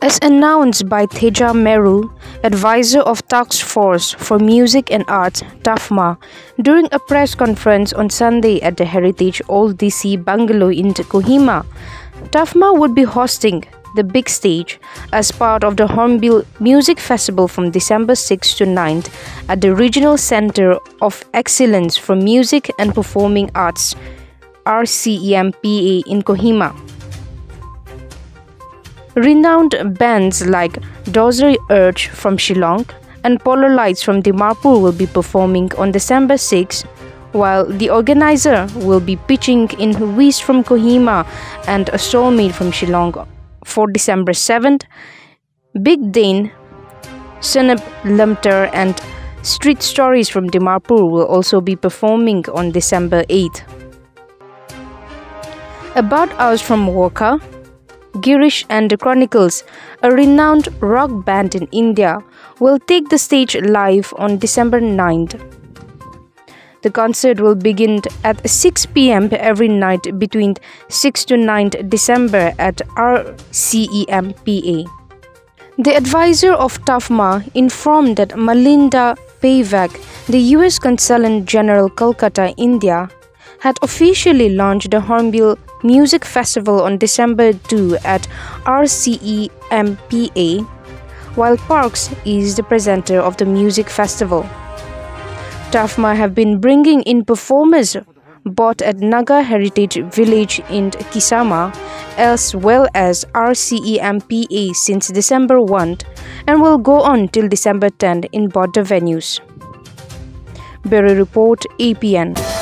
As announced by Teja Meru, advisor of Task Force for Music and Arts (TAFMA), during a press conference on Sunday at the Heritage Old DC bungalow in Kohima, TAFMA would be hosting the big stage as part of the Hornbill Music Festival from December 6 to 9th at the Regional Center of Excellence for Music and Performing Arts (RCEMPA) in Kohima. Renowned bands like Dozuri Urge from Shillong and Polar Lights from Dimapur will be performing on December 6, while the organizer will be pitching in Huwes from Kohima and A Soulmate from Shillong for December 7th, Big Dane, Sunup Lumter and Street Stories from Dimapur will also be performing on December 8th. About Us from Woka Girish and the Chronicles, a renowned rock band in India, will take the stage live on December 9th. The concert will begin at 6 p.m. every night between 6 to 9th December at RCEMPA. The advisor of TAFMA informed that Melinda Pavek, the US Consulate General Kolkata, India, had officially launched the Hornbill Music Festival on December 2 at RCEMPA, while Parks is the presenter of the music festival. TAFMA have been bringing in performers both at Naga Heritage Village in Kisama as well as RCEMPA since December 1 and will go on till December 10 in both the venues. Berry Report, APN.